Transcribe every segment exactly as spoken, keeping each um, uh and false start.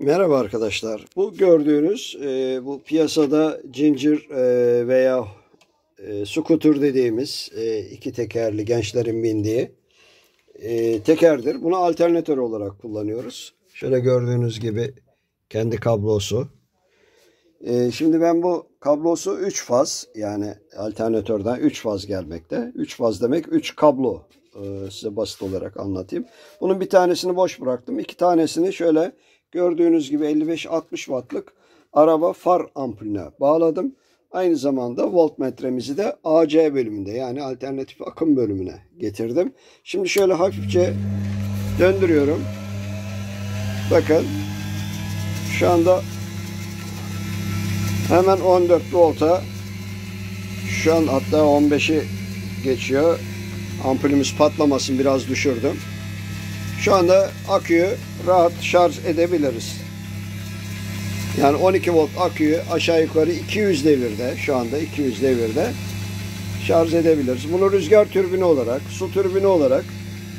Merhaba arkadaşlar. Bu gördüğünüz e, bu piyasada Ginger e, veya e, scooter dediğimiz e, iki tekerli gençlerin bindiği e, tekerdir. Bunu alternatör olarak kullanıyoruz. Şöyle gördüğünüz gibi kendi kablosu. E, şimdi ben bu kablosu üç faz, yani alternatörden üç faz gelmekte. üç faz demek üç kablo. E, size basit olarak anlatayım. Bunun bir tanesini boş bıraktım. iki tanesini şöyle gördüğünüz gibi elli beş altmış wattlık araba far ampulüne bağladım. Aynı zamanda voltmetremizi de A C bölümünde, yani alternatif akım bölümüne getirdim. Şimdi şöyle hafifçe döndürüyorum. Bakın şu anda hemen on dört volta, şu an hatta on beşi geçiyor. Ampulümüz patlamasın, biraz düşürdüm. Şu anda aküyü rahat şarj edebiliriz. Yani on iki volt aküyü aşağı yukarı iki yüz devirde, şu anda iki yüz devirde şarj edebiliriz. Bunu rüzgar türbini olarak, su türbini olarak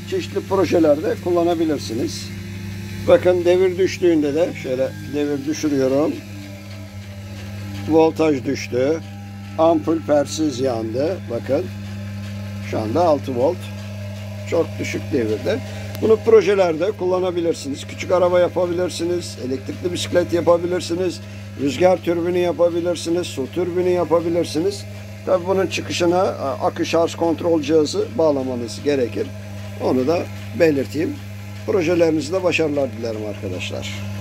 çeşitli projelerde kullanabilirsiniz. Bakın devir düştüğünde de şöyle devir düşürüyorum. Voltaj düştü. Ampul persiz yandı. Bakın şu anda altı volt. Çok düşük devirde. Bunu projelerde kullanabilirsiniz. Küçük araba yapabilirsiniz, elektrikli bisiklet yapabilirsiniz, rüzgar türbini yapabilirsiniz, su türbini yapabilirsiniz. Tabii bunun çıkışına akü şarj kontrol cihazı bağlamanız gerekir. Onu da belirteyim. Projelerinizde başarılar dilerim arkadaşlar.